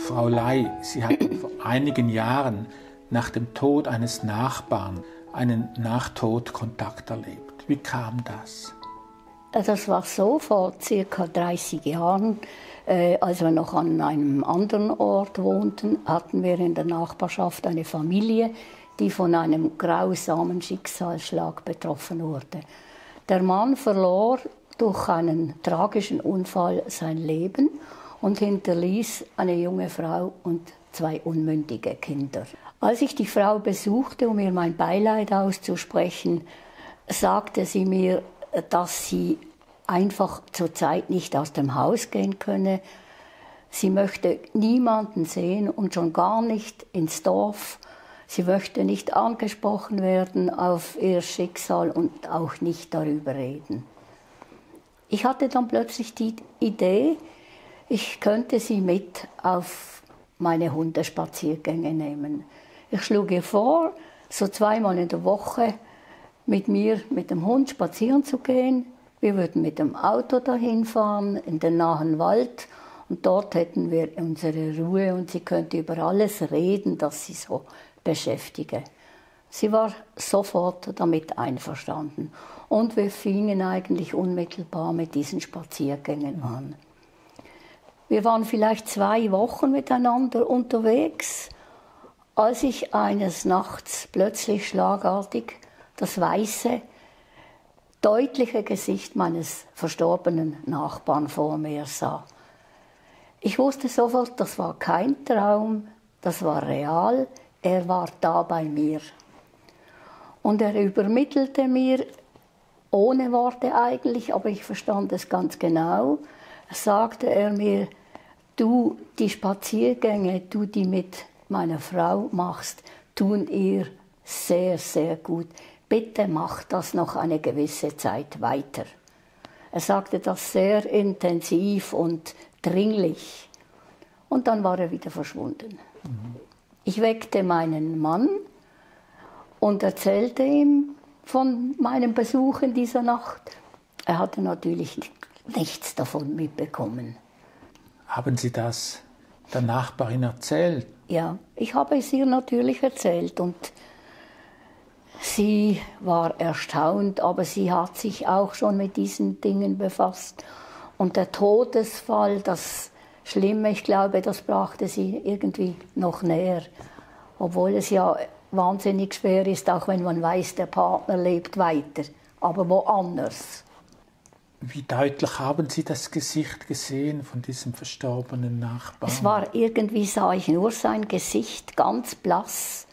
Frau Lei, sie hat vor einigen Jahren nach dem Tod eines Nachbarn einen Nachtodkontakt erlebt. Wie kam das? Das war so vor ca. 30 Jahren, als wir noch an einem anderen Ort wohnten, hatten wir in der Nachbarschaft eine Familie, die von einem grausamen Schicksalsschlag betroffen wurde. Der Mann verlor durch einen tragischen Unfall sein Leben und hinterließ eine junge Frau und zwei unmündige Kinder. Als ich die Frau besuchte, um ihr mein Beileid auszusprechen, sagte sie mir, dass sie einfach zurzeit nicht aus dem Haus gehen könne. Sie möchte niemanden sehen und schon gar nicht ins Dorf. Sie möchte nicht angesprochen werden auf ihr Schicksal und auch nicht darüber reden. Ich hatte dann plötzlich die Idee, ich könnte sie mit auf meine Hundespaziergänge nehmen. Ich schlug ihr vor, so zweimal in der Woche mit mir mit dem Hund spazieren zu gehen. Wir würden mit dem Auto dahin fahren, in den nahen Wald. Und dort hätten wir unsere Ruhe und sie könnte über alles reden, das sie so beschäftige. Sie war sofort damit einverstanden. Und wir fingen eigentlich unmittelbar mit diesen Spaziergängen an. Wir waren vielleicht 2 Wochen miteinander unterwegs, als ich eines Nachts plötzlich schlagartig das weiße, deutliche Gesicht meines verstorbenen Nachbarn vor mir sah. Ich wusste sofort, das war kein Traum, das war real, er war da bei mir. Und er übermittelte mir, ohne Worte eigentlich, aber ich verstand es ganz genau, sagte er mir, du, die Spaziergänge, die mit meiner Frau machst, tun ihr sehr, sehr gut. Bitte mach das noch eine gewisse Zeit weiter. Er sagte das sehr intensiv und dringlich. Und dann war er wieder verschwunden. Ich weckte meinen Mann und erzählte ihm von meinem Besuch in dieser Nacht. Er hatte natürlich nichts davon mitbekommen. Haben Sie das der Nachbarin erzählt? Ja, ich habe es ihr natürlich erzählt und sie war erstaunt, aber sie hat sich auch schon mit diesen Dingen befasst. Und der Todesfall, das Schlimme, ich glaube, das brachte sie irgendwie noch näher. Obwohl es ja wahnsinnig schwer ist, auch wenn man weiß, der Partner lebt weiter, aber woanders. Wie deutlich haben Sie das Gesicht gesehen von diesem verstorbenen Nachbarn? Es war irgendwie, sah ich nur sein Gesicht, ganz blass.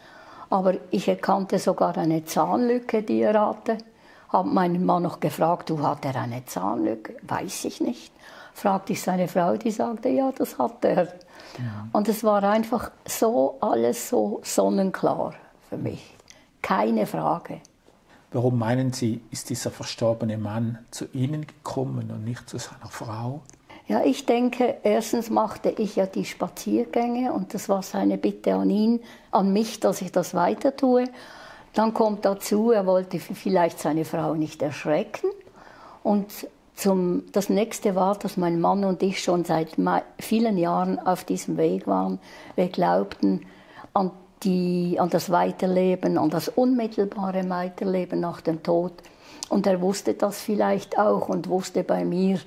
Aber ich erkannte sogar eine Zahnlücke, die er hatte. Habe meinen Mann noch gefragt, du, hat er eine Zahnlücke? Weiß ich nicht. Fragte ich seine Frau, die sagte, ja, das hat er. Ja. Und es war einfach so, alles so sonnenklar für mich. Keine Frage. Warum meinen Sie, ist dieser verstorbene Mann zu Ihnen gekommen und nicht zu seiner Frau? Ja, ich denke, erstens machte ich ja die Spaziergänge und das war seine Bitte an ihn, an mich, dass ich das weiter tue. Dann kommt dazu, er wollte vielleicht seine Frau nicht erschrecken. Und das Nächste war, dass mein Mann und ich schon seit vielen Jahren auf diesem Weg waren. Wir glaubten an das Weiterleben, an das unmittelbare Weiterleben nach dem Tod. Und er wusste das vielleicht auch und wusste, bei mir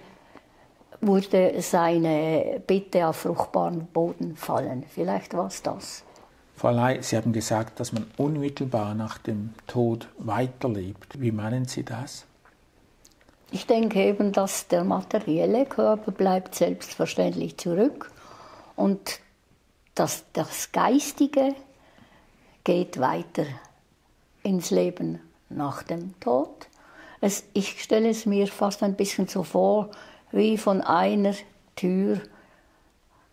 würde seine Bitte auf fruchtbaren Boden fallen. Vielleicht war es das. Frau Lei, Sie haben gesagt, dass man unmittelbar nach dem Tod weiterlebt. Wie meinen Sie das? Ich denke eben, dass der materielle Körper bleibt selbstverständlich zurück und dass das Geistige geht weiter ins Leben nach dem Tod. Ich stelle es mir fast ein bisschen so vor, wie von einer Tür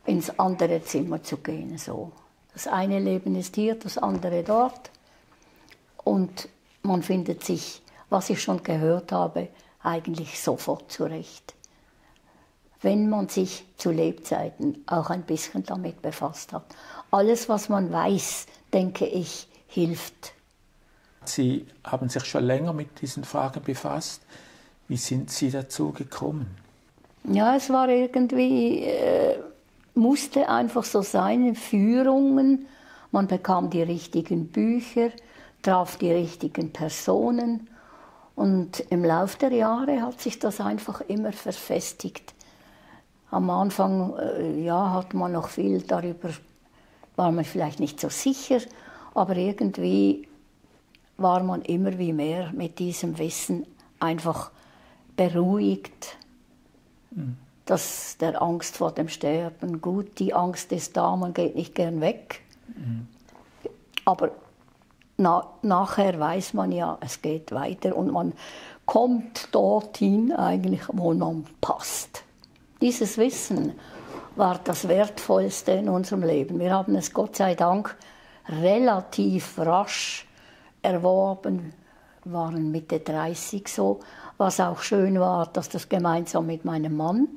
ins andere Zimmer zu gehen. So. Das eine Leben ist hier, das andere dort. Und man findet sich, was ich schon gehört habe, eigentlich sofort zurecht. Wenn man sich zu Lebzeiten auch ein bisschen damit befasst hat. Alles, was man weiß, denke ich, hilft. Sie haben sich schon länger mit diesen Fragen befasst. Wie sind Sie dazu gekommen? Ja, es war irgendwie musste einfach so seine Führungen, man bekam die richtigen Bücher, traf die richtigen Personen und im Laufe der Jahre hat sich das einfach immer verfestigt. Am Anfang ja, hat man noch viel darüber, war man vielleicht nicht so sicher, aber irgendwie war man immer wie mehr mit diesem Wissen einfach beruhigt, dass der Angst vor dem Sterben, gut, die Angst ist da, man geht nicht gern weg, aber nachher weiß man ja, es geht weiter und man kommt dorthin eigentlich, wo man passt. Dieses Wissen war das Wertvollste in unserem Leben. Wir haben es Gott sei Dank relativ rasch erworben, waren Mitte 30 so, was auch schön war, dass das gemeinsam mit meinem Mann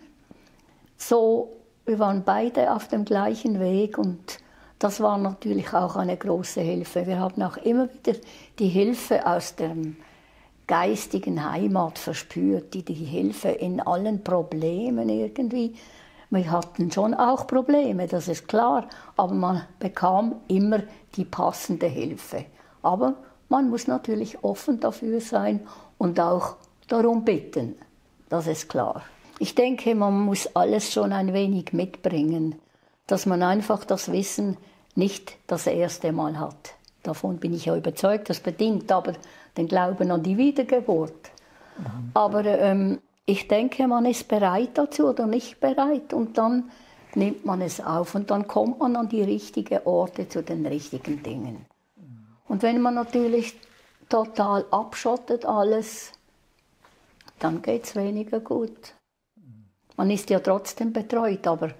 so, wir waren beide auf dem gleichen Weg und das war natürlich auch eine große Hilfe. Wir haben auch immer wieder die Hilfe aus der geistigen Heimat verspürt, die Hilfe in allen Problemen irgendwie. Wir hatten schon auch Probleme, das ist klar, aber man bekam immer die passende Hilfe. Aber man muss natürlich offen dafür sein und auch darum bitten, das ist klar. Ich denke, man muss alles schon ein wenig mitbringen, dass man einfach das Wissen nicht das erste Mal hat. Davon bin ich ja überzeugt, das bedingt aber den Glauben an die Wiedergeburt. Aber ich denke, man ist bereit dazu oder nicht bereit und dann nimmt man es auf und dann kommt man an die richtigen Orte zu den richtigen Dingen. Und wenn man natürlich total abschottet alles, dann geht es weniger gut. Man ist ja trotzdem betreut, aber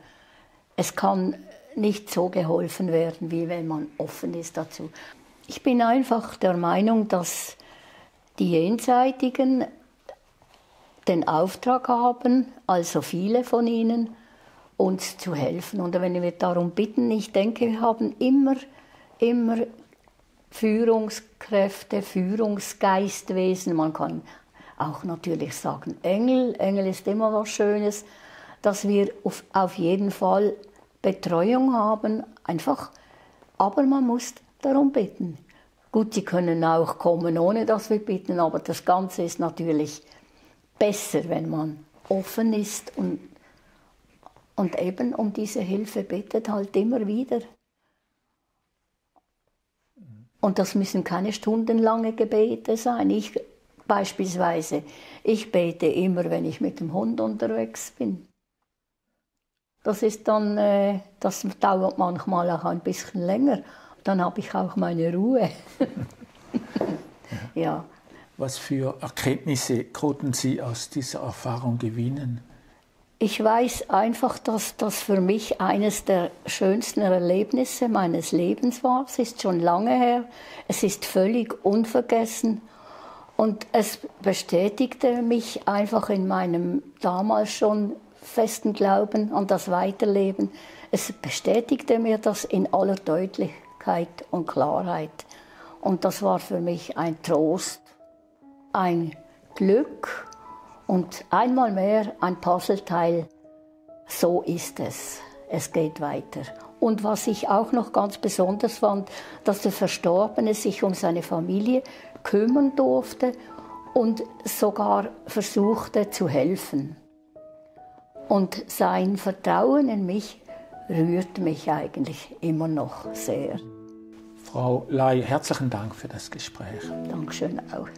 es kann nicht so geholfen werden, wie wenn man offen ist dazu. Ich bin einfach der Meinung, dass die Jenseitigen den Auftrag haben, also viele von ihnen, uns zu helfen. Und wenn wir darum bitten, ich denke, wir haben immer Führungskräfte, Führungsgeistwesen, man kann auch natürlich sagen Engel, Engel ist immer was Schönes, dass wir auf jeden Fall Betreuung haben, einfach, aber man muss darum bitten. Gut, sie können auch kommen, ohne dass wir bitten, aber das Ganze ist natürlich besser, wenn man offen ist und eben um diese Hilfe bittet, halt immer wieder. Und das müssen keine stundenlange Gebete sein. Ich beispielsweise, ich bete immer, wenn ich mit dem Hund unterwegs bin. Das ist dann, das dauert manchmal auch ein bisschen länger. Dann habe ich auch meine Ruhe. Ja. Was für Erkenntnisse konnten Sie aus dieser Erfahrung gewinnen? Ich weiß einfach, dass das für mich eines der schönsten Erlebnisse meines Lebens war. Es ist schon lange her, es ist völlig unvergessen und es bestätigte mich einfach in meinem damals schon festen Glauben an das Weiterleben. Es bestätigte mir das in aller Deutlichkeit und Klarheit. Und das war für mich ein Trost, ein Glück. Und einmal mehr ein Puzzleteil, so ist es. Es geht weiter. Und was ich auch noch ganz besonders fand, dass der Verstorbene sich um seine Familie kümmern durfte und sogar versuchte zu helfen. Und sein Vertrauen in mich rührt mich eigentlich immer noch sehr. Frau Lei, herzlichen Dank für das Gespräch. Dankeschön auch.